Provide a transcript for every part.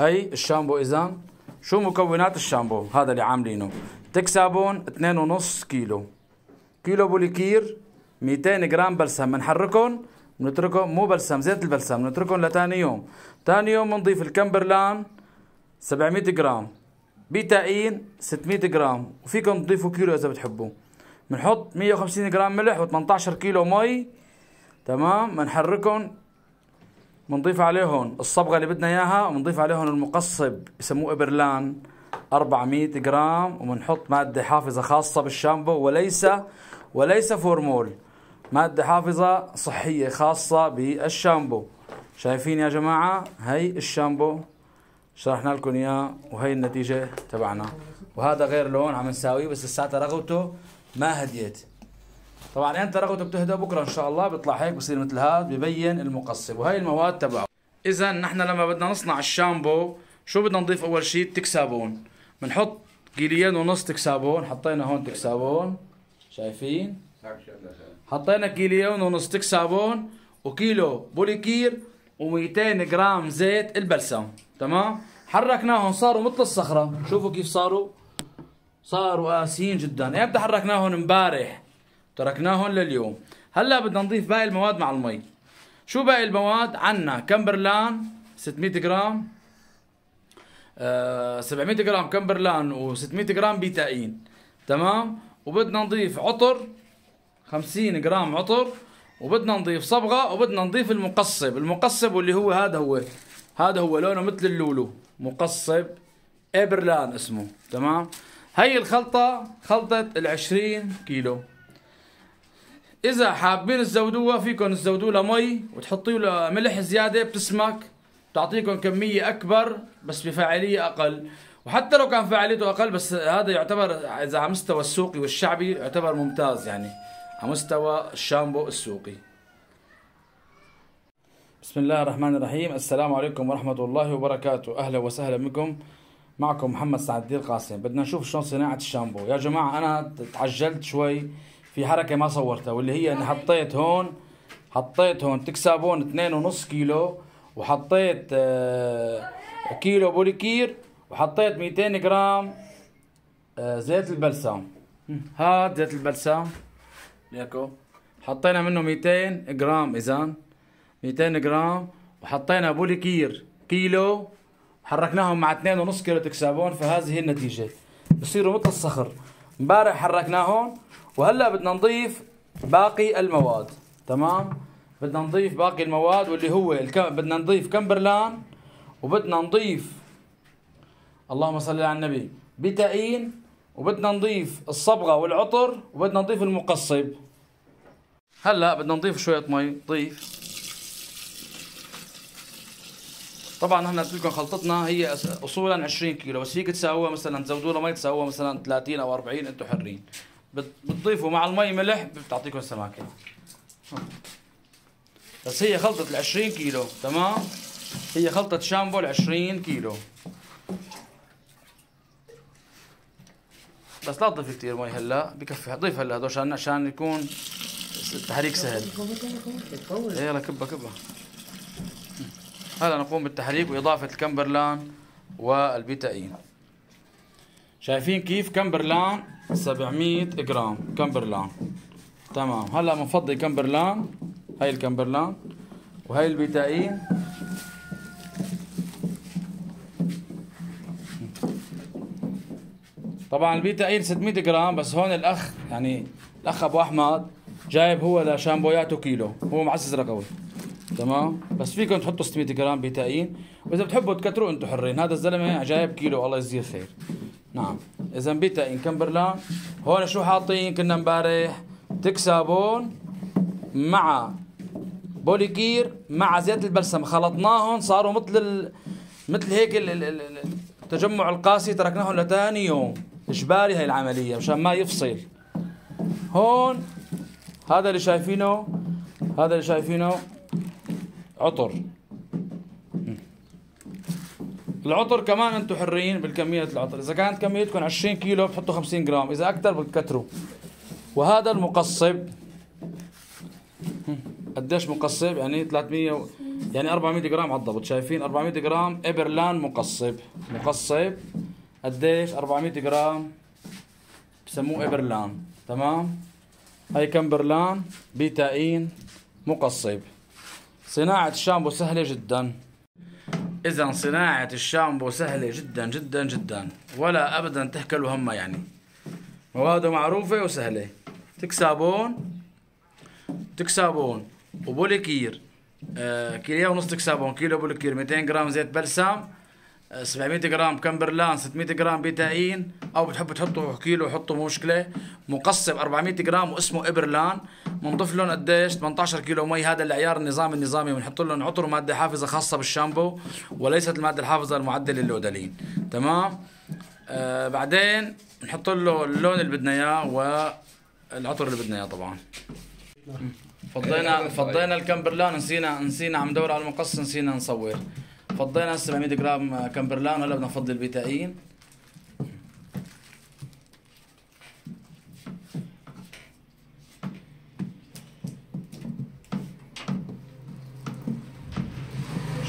هي الشامبو اذا. شو مكونات الشامبو هذا اللي عاملينه؟ تكسابون 2.5 كيلو، كيلو بوليكير 200 جرام بلسم، بنحركهم بنتركهم، مو بلسم زيت البلسم، بنتركهم لثاني يوم. ثاني يوم بنضيف الكمبرلان 700 جرام، بيتاين 600 جرام، وفيكم تضيفوا كيلو اذا بتحبوا. بنحط 150 جرام ملح و18 كيلو مي، تمام. بنحركهم، بنضيف عليهم الصبغه اللي بدنا اياها، وبنضيف عليهم المقصب بسموه ايبرلان 400 جرام، وبنحط ماده حافظه خاصه بالشامبو وليس فورمول، ماده حافظه صحيه خاصه بالشامبو. شايفين يا جماعه؟ هي الشامبو شرحنا لكم اياه، وهي النتيجه تبعنا. وهذا غير لون عم نساويه، بس لساتها رغوته ما هديت. طبعا انت رغوته بتهدى بكره ان شاء الله، بيطلع هيك، بصير مثل هذا، ببين المقصب، وهي المواد تبعه. اذا نحن لما بدنا نصنع الشامبو شو بدنا نضيف؟ اول شيء التكسابون، بنحط كيلوين ونص تكسابون، حطينا هون تكسابون، شايفين؟ حطينا كيلوين ونص تكسابون وكيلو بوليكير و200 جرام زيت البلسم، تمام؟ حركناهم صاروا مثل الصخره، شوفوا كيف صاروا قاسيين جدا. امتى حركناهم؟ امبارح، تركناهم لليوم. هلا بدنا نضيف باقي المواد مع المي. شو باقي المواد؟ عندنا كمبرلان 600 جرام، 700 جرام كمبرلان و600 جرام بيتاين، تمام؟ وبدنا نضيف عطر 50 جرام عطر، وبدنا نضيف صبغه، وبدنا نضيف المقصب، واللي هو هذا هو لونه مثل اللولو، مقصب ايبرلان اسمه، تمام؟ هي الخلطه، خلطه ال20 كيلو. إذا حابين تزودوها فيكم تزودوا لها مي وتحطوا لها ملح زيادة، بتسمك، بتعطيكم كمية أكبر بس بفاعلية أقل. وحتى لو كان فاعليته أقل، بس هذا يعتبر إذا على مستوى السوقي والشعبي يعتبر ممتاز، يعني على مستوى الشامبو السوقي. بسم الله الرحمن الرحيم، السلام عليكم ورحمة الله وبركاته، أهلا وسهلا بكم. معكم محمد سعد الدين قاسم. بدنا نشوف شلون صناعة الشامبو. يا جماعة أنا تعجلت شوي في حركة ما صورتها، واللي هي اني حطيت هون تكسابون 2.5 كيلو، وحطيت كيلو بوليكير، وحطيت 200 جرام زيت البلسم. هاد زيت البلسم ليكو، حطينا منه 200 جرام، اذا 200 جرام، وحطينا بوليكير كيلو، حركناهم مع 2.5 كيلو تكسابون، فهذه النتيجة، بصيروا مثل الصخر. امبارح حركناهم، وهلا بدنا نضيف باقي المواد، تمام؟ بدنا نضيف باقي المواد، واللي هو بدنا نضيف كمبرلان، وبدنا نضيف اللهم صل على النبي بيتاين، وبدنا نضيف الصبغه والعطر، وبدنا نضيف المقصب. هلا بدنا نضيف شويه مي، ضيف. طبعا نحن قلت لكم خلطتنا هي اصولا 20 كيلو، بس فيك تساووها مثلا، تزودوا لها مي، تساووها مثلا 30 او 40، انتم حرين. بتضيفوا مع المي ملح، بتعطيكم سماكه. بس هي خلطه 20 كيلو، تمام؟ هي خلطه شامبو 20 كيلو. بس لا تضيف كثير مي هلا، بكفي، ضيف هلا هدول عشان يكون التحريك سهل. يلا كبها كبها. هلا نقوم بالتحريك واضافه الكمبرلان والبيتاين. شايفين كيف؟ كمبرلان 700 جرام كمبرلان، تمام. هلا بنفضي كمبرلان، هاي الكمبرلان وهي البيتاين، طبعا البيتاين 600 جرام، بس هون الاخ، يعني الاخ ابو احمد جايب هو لشامبوياته كيلو، هو معزز رقوي، تمام. بس فيكم تحطوا 600 جرام بيتاين، واذا بتحبوا تكتروا انتم حرين، هذا الزلمه جايب كيلو، الله يجزيه خير. نعم، اذا بيتاين كمبرلان. هون شو حاطين؟ كنا امبارح تكسابون مع بوليكير مع زيت البلسم، خلطناهم صاروا مثل هيك التجمع القاسي، تركناهم لثاني يوم، اجباري هي العمليه مشان ما يفصل. هون هذا اللي شايفينه عطر. العطر كمان انتم حرين بالكميه، العطر اذا كانت كميتكم 20 كيلو بتحطوا 50 جرام، اذا اكثر بتكتروا. وهذا المقصب، قديش مقصب؟ يعني 300 يعني 400 جرام على الضبط. شايفين 400 جرام ايبرلان مقصب، مقصب قديش؟ 400 جرام بسموه ايبرلان. تمام. هاي كمبرلان بيتاين مقصب. صناعة الشامبو سهلة جدا. إذا صناعة الشامبو سهلة جدا جدا جدا، ولا أبدا تهكلوا همها، يعني مواده معروفة وسهلة. تكسابون، تكسابون وبوليكير، كيلو ونص تكسابون، كيلو بوليكير، 200 جرام زيت بلسم، 700 جرام كمبرلان، 600 جرام بيتاين، او بتحبوا تحطوا كيلو حطوا مو مشكله. مقصب 400 جرام واسمه ايبرلان. بنضيف لهم قديش؟ 18 كيلو مي. هذا العيار النظام النظامي. بنحط لهم عطر ماده حافظه خاصه بالشامبو وليست الماده الحافظه المعدله للودالين. تمام. بعدين بنحط له اللون اللي بدنا اياه والعطر اللي بدنا اياه طبعا. فضينا الكمبرلان، نسينا عم ندور على المقص، نسينا نصور. فضينا 700 جرام كمبرلان، هلا بدنا نفضي البيتاين.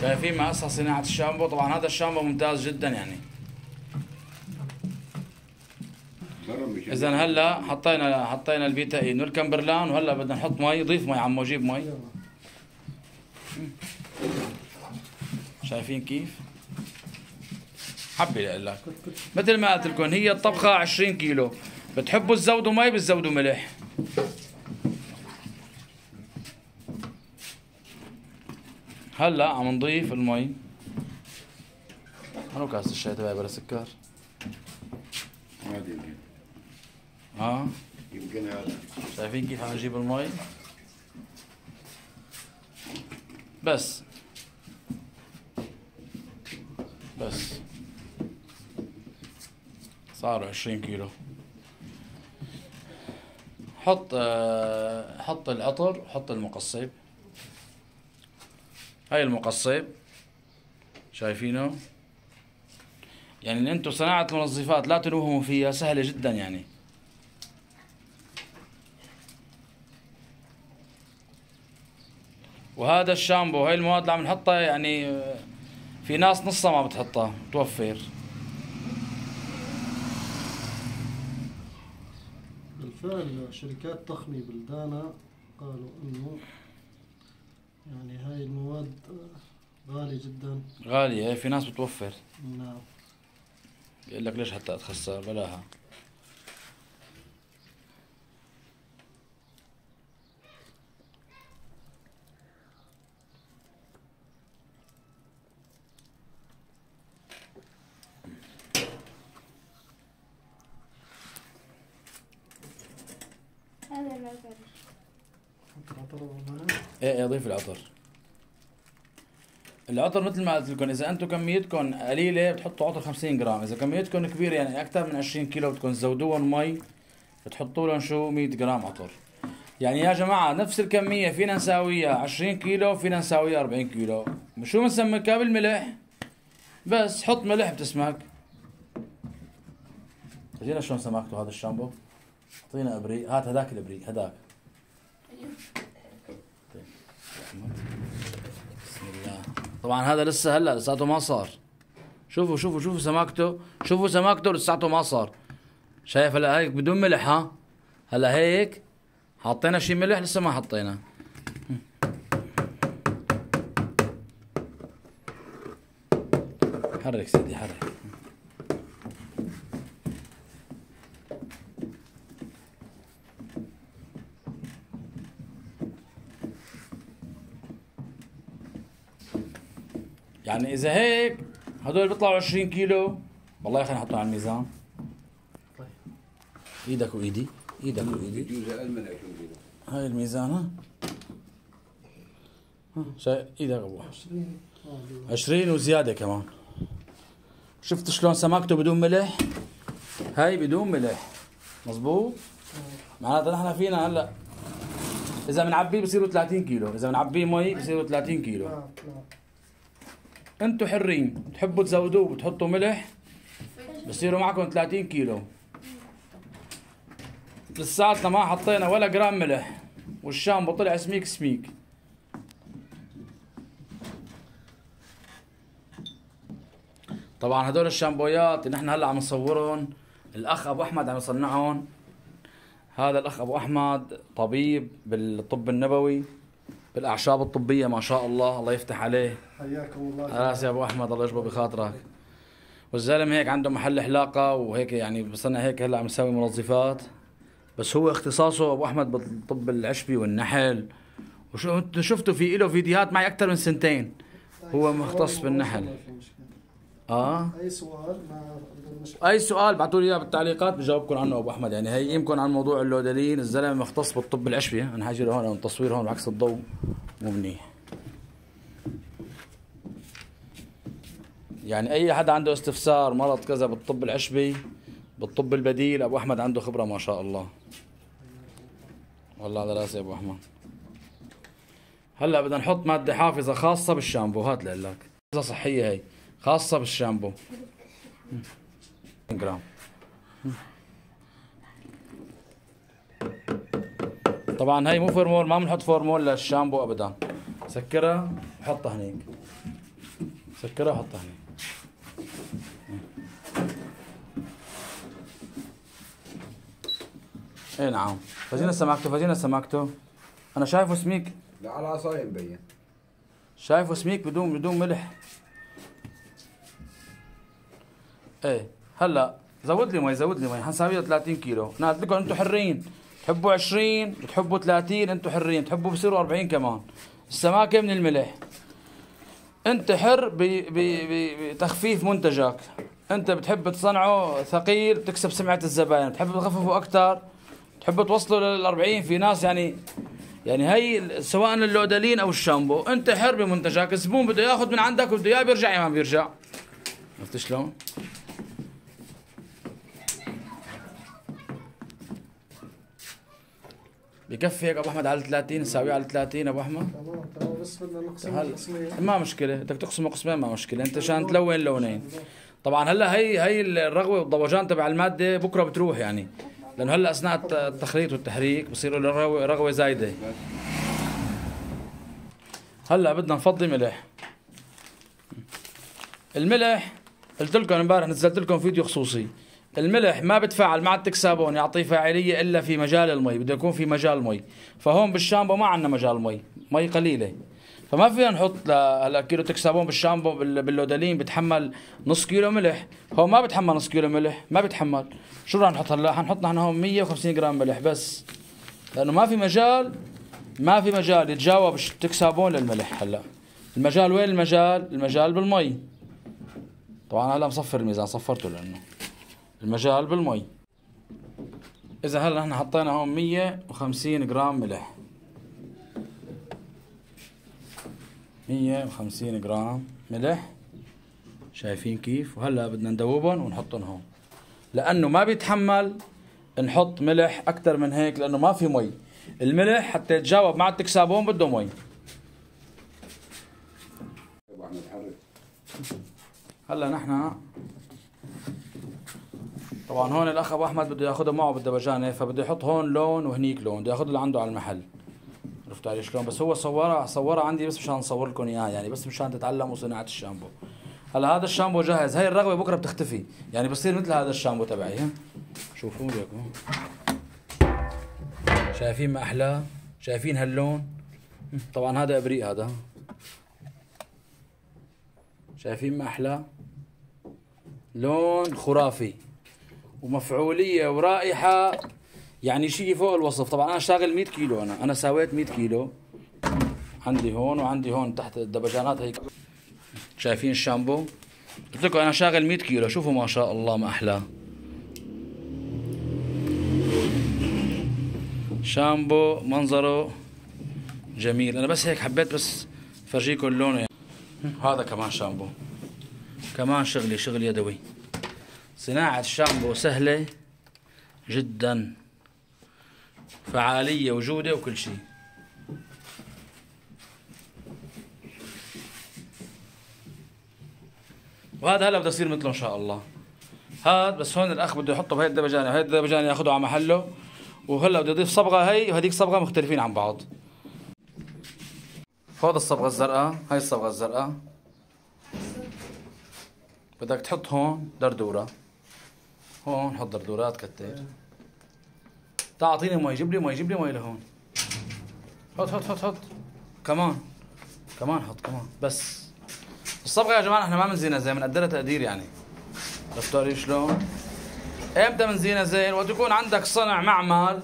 شايفين ما اسهل صناعة الشامبو. طبعا هذا الشامبو ممتاز جدا يعني. اذا هلا حطينا البيتاين والكمبرلان، وهلا بدنا نحط مي. ضيف مي عمو، جيب مي. شايفين كيف؟ حبي اقول لك مثل ما قلت لكم، هي الطبخه 20 كيلو. بتحبوا تزودوا مي بتزودوا ملح. هلا عم نضيف المي. شنو كاسه الشاي تبعي بلا سكر؟ عادي يمكن. اه يمكن هذا. شايفين كيف عم نجيب المي؟ بس بس صاروا 20 كيلو. حط العطر، حط المقصب. هاي المقصب شايفينه؟ يعني انتم صناعة المنظفات لا تنوهموا فيها، سهلة جدا يعني. وهذا الشامبو، هاي المواد اللي عم نحطها يعني في ناس نصها ما بتحطها، توفر. بالفعل شركات تقنية بلدانا قالوا انه يعني هاي المواد غالية جدا، غالية. في ناس بتوفر. نعم. بيقول لك ليش حتى اتخسر بلاها. ايه اضيف العطر. العطر مثل ما قلت لكم، اذا انتم كميتكم قليله بتحطوا عطر 50 جرام، اذا كميتكم كبيره يعني اكثر من 20 كيلو بدكم تزودوهم مي، بتحطوا لهم شو 100 جرام عطر. يعني يا جماعه نفس الكميه فينا نساويها 20 كيلو، فينا نساويها 40 كيلو. شو بنسمكها؟ بالملح. بس حط ملح بتسمك. اجينا شلون سماكته هذا الشامبو. اعطينا ابريق، هات هذاك الابريق، هذاك. بسم الله. طبعا هذا لسه هلا لساته ما صار. شوفوا شوفوا شوفوا سماكته، شوفوا سماكته لساته ما صار. شايف هلا هيك بدون ملح؟ ها هلا هيك حطينا شي ملح، لسه ما حطينا. حرك سيدي حرك. يعني إذا هيك هدول بيطلعوا 20 كيلو. والله خلينا نحطهم على الميزان. طيب إيدك وإيدي، إيدك وإيدي. بجوز أقل من 20 كيلو. هاي الميزان. ها؟ شايف إيدك أبو أحمد. 20 وزيادة كمان. شفت شلون سماكته بدون ملح؟ هاي بدون ملح. مظبوط؟ معناتها نحن فينا هلا إذا بنعبيه بصيروا 30 كيلو، إذا بنعبيه مي بصيروا 30 كيلو. انتو حرين، بتحبوا تزودوه بتحطوا ملح بصيروا معكم 30 كيلو. لساتنا ما حطينا ولا جرام ملح والشامبو طلع سميك سميك. طبعا هدول الشامبويات اللي نحن هلا عم نصورهم الاخ ابو احمد عم يصنعهم. هذا الاخ ابو احمد طبيب بالطب النبوي بالاعشاب الطبيه ما شاء الله، الله يفتح عليه. حياكم الله. راسي ابو احمد الله يجبه بخاطرك. والزلم هيك عنده محل حلاقه وهيك يعني بصنع هيك، هلا عم يساوي منظفات، بس هو اختصاصه ابو احمد بالطب العشبي والنحل. وشو انتم شفتوا في له فيديوهات معي اكثر من سنتين، هو مختص بالنحل. اي سؤال بعتوا لي اياه بالتعليقات بجاوبكم عنه ابو احمد، يعني هيئيمكم عن موضوع اللودالين، الزلمه مختص بالطب العشبي. انا حاجي لهون لانه التصوير هون بعكس الضوء مو منيح. يعني اي حدا عنده استفسار مرض كذا بالطب العشبي بالطب البديل ابو احمد عنده خبره ما شاء الله. والله على راسي ابو احمد. هلا بدنا نحط ماده حافظه خاصه بالشامبو، هات لك صحيه هي خاصه بالشامبو 100 جرام. طبعا هي مو فورمول، ما بنحط فورمول للشامبو ابدا. سكرها وحطها هنيك، سكرها وحطها هنيك. اي نعم. فاجينا سماكته، فاجينا سماكته. انا شايفه سميك على عصاية مبين، شايفه سميك بدون ملح. ايه هلا زود لي مي، زود لي مي، حنساويها 30 كيلو. انا قلت لكم انتم حرين، تحبوا 20 بتحبوا 30، انتم حرين، تحبوا بصيروا 40 كمان. السماكه من الملح، انت حر بتخفيف منتجك، انت بتحب تصنعه ثقيل بتكسب سمعه الزبائن، بتحب تخففه اكثر، بتحب توصله لل 40. في ناس يعني هي سواء اللودالين او الشامبو، انت حر بمنتجك، الزبون بده ياخذ من عندك وبده اياه بيرجع يا ما بيرجع. عرفت شلون؟ بكفي هيك ابو احمد على 30، نساويه على 30 ابو احمد. تمام بس بدنا نقسم قسمين. ما مشكله، بدك تقسمه قسمين ما مشكله، انت عشان تلون لونين. طبعا هلا هي الرغوه والضوجان تبع الماده بكره بتروح، يعني لانه هلا اثناء التخليط والتحريك بصير له رغوه زايده. هلا بدنا نفضي ملح. الملح قلت لكم امبارح، نزلت لكم فيديو خصوصي، الملح ما بتفاعل مع التكسابون، يعطي فاعليه الا في مجال المي، بده يكون في مجال مي، فهون بالشامبو ما عندنا مجال مي، مي قليله، فما فينا نحط هلا كيلو تكسابون بالشامبو. باللودالين بتحمل نص كيلو ملح، هون ما بتحمل نص كيلو ملح، ما بتحمل. شو رح نحط هلا؟ حنحط نحن هون 150 جرام ملح بس، لانه ما في مجال يتجاوب التكسابون للملح. هلا المجال وين؟ المجال بالمي. طبعا هلا مصفر الميزان، صفرته لانه المجال بالمي. اذا هلا نحن حطينا هون 150 جرام ملح، 150 جرام ملح، شايفين كيف؟ وهلا بدنا ندوبهم ونحطهم هون، لانه ما بيتحمل نحط ملح اكثر من هيك، لانه ما في مي. الملح حتى يتجاوب مع التكسابون بده مي. هلا نحن طبعا هون الاخ ابو احمد بده ياخذها معه بالدبجانه، فبده يحط هون لون وهنيك لون، بده ياخذ اللي عنده على المحل. عرفت علي شلون؟ بس هو صورها عندي بس مشان نصور لكم اياها، يعني بس مشان تتعلموا صناعه الشامبو. هلا هذا الشامبو جاهز، هي الرغوه بكره بتختفي، يعني بصير مثل هذا الشامبو تبعي. ها شوفوا لكم، شايفين ما احلاه؟ شايفين هاللون؟ طبعا هذا ابريق، هذا شايفين ما احلاه؟ لون خرافي ومفعوليه ورائحه، يعني شيء فوق الوصف. طبعا انا شاغل 100 كيلو، انا ساويت 100 كيلو، عندي هون وعندي هون تحت الدبجانات. هيك شايفين الشامبو؟ قلت لكم انا شاغل 100 كيلو، شوفوا ما شاء الله ما احلاه. شامبو منظره جميل، انا بس هيك حبيت بس فرجيكم لونه يعني. هذا كمان شامبو، كمان شغل يدوي. صناعة الشامبو سهلة جدا، فعالية وجودة وكل شيء. وهذا هلا بده يصير مثله ان شاء الله. هذا بس هون الاخ بده يحطه بهي الدبجانة، وهي الدبجانة ياخذه على محله، وهلا بده يضيف صبغة هي وهذيك صبغة مختلفين عن بعض. هذا الصبغة الزرقاء، هي الصبغة الزرقاء، بدك تحط هون دردوره، هون حط دردورات كتير. تعال اعطيني مي، جيب لي مي، جيب لي مي لهون. حط حط حط حط كمان كمان، حط كمان. بس الصبغه يا جماعه احنا ما بنزينها زي، بنقدرها تقدير يعني. عرفتوا علي شلون؟ امتى بنزينها زين؟ وقت يكون عندك صنع معمل،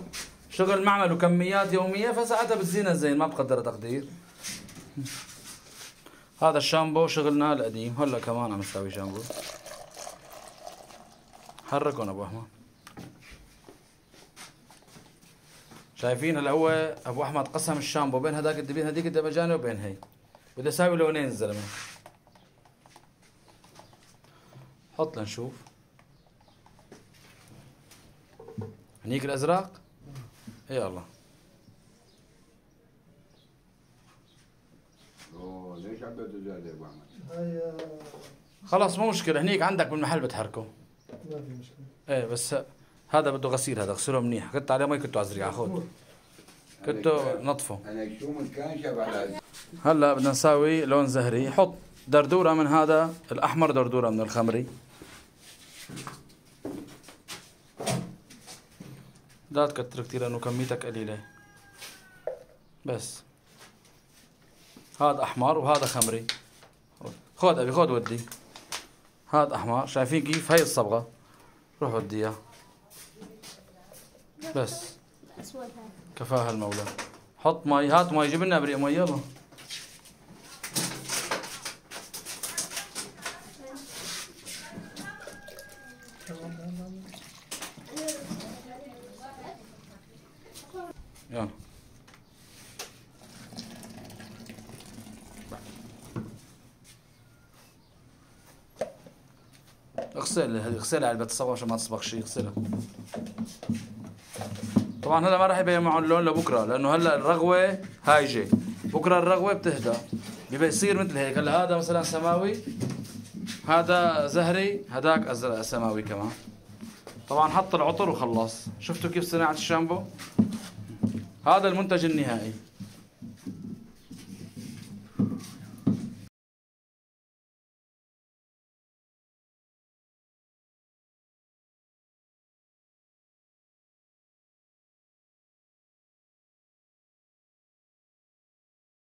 شغل معمل وكميات يوميه، فساعتها بتزينها زين، ما بقدرها تقدير. هذا الشامبو شغلنا القديم، هلا كمان عم نساوي شامبو. حركهم ابو احمد. شايفين هلا هو ابو احمد قسم الشامبو بين هذاك الدبين، هذيك الدبجانه، وبين هي. بده يساوي لونين الزلمه. حط لنشوف. هنيك الازرق؟ يلا. اوه ليش عبيتوا زياده يا ابو احمد؟ خلص مو مشكله، هنيك عندك بالمحل بتحركه. ما في مشكله. ايه بس هذا بده غسيل، هذا غسله منيح، كنت عليه مي كنتوا على الزريعه، خذ كنتوا نطفه. انا شو من كانشف على. هلا بدنا نساوي لون زهري، حط دردوره من هذا الاحمر، دردوره من الخمري. لا تكتر كثير لانه كميتك قليله. بس هذا احمر وهذا خمري. خذ ابي، خذ ودي. هذا احمر، شايفين كيف؟ هي الصبغه، روح ودي اياها. بس كفاها المولى. حط مي، هات مي، جيب لنا ابريق مي يلا. يلا اغسلها، اغسلها علبة الصبغة عشان ما تصبغ شيء، اغسلها. طبعا هلا ما راح يبين معه اللون لبكره، لانه هلا الرغوه هايجه، بكره الرغوه بتهدى، بيصير مثل هيك. هلا هذا مثلا سماوي، هذا زهري، هذاك ازرق سماوي كمان. طبعا حط العطر وخلص. شفتوا كيف صناعة الشامبو؟ هذا المنتج النهائي.